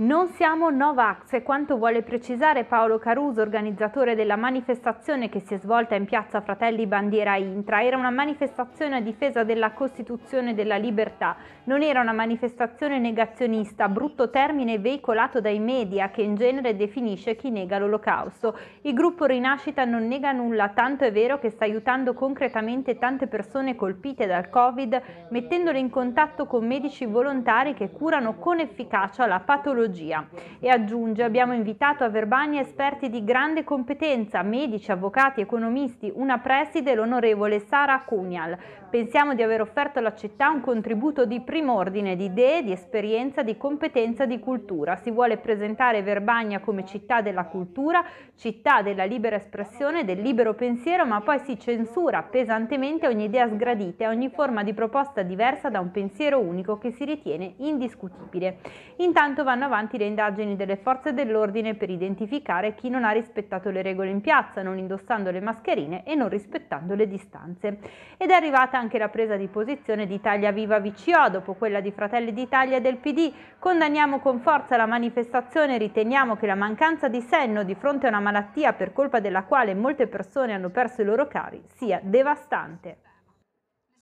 Non siamo Novax, è quanto vuole precisare Paolo Caruso, organizzatore della manifestazione che si è svolta in piazza Fratelli Bandiera Intra. Era una manifestazione a difesa della Costituzione e della libertà, non era una manifestazione negazionista, brutto termine veicolato dai media che in genere definisce chi nega l'olocausto. Il gruppo Rinascita non nega nulla, tanto è vero che sta aiutando concretamente tante persone colpite dal Covid, mettendole in contatto con medici volontari che curano con efficacia la patologia. E aggiunge: abbiamo invitato a Verbania esperti di grande competenza, medici, avvocati, economisti, una preside, l'onorevole Sara Cunial. Pensiamo di aver offerto alla città un contributo di prim'ordine, di idee, di esperienza, di competenza, di cultura. Si vuole presentare Verbania come città della cultura, città della libera espressione, del libero pensiero, ma poi si censura pesantemente ogni idea sgradita e ogni forma di proposta diversa da un pensiero unico che si ritiene indiscutibile. Intanto vanno avanti le indagini delle forze dell'ordine per identificare chi non ha rispettato le regole in piazza, non indossando le mascherine e non rispettando le distanze. Ed è arrivata anche la presa di posizione di Italia Viva VCO dopo quella di Fratelli d'Italia e del PD. Condanniamo con forza la manifestazione, riteniamo che la mancanza di senno di fronte a una malattia per colpa della quale molte persone hanno perso i loro cari sia devastante.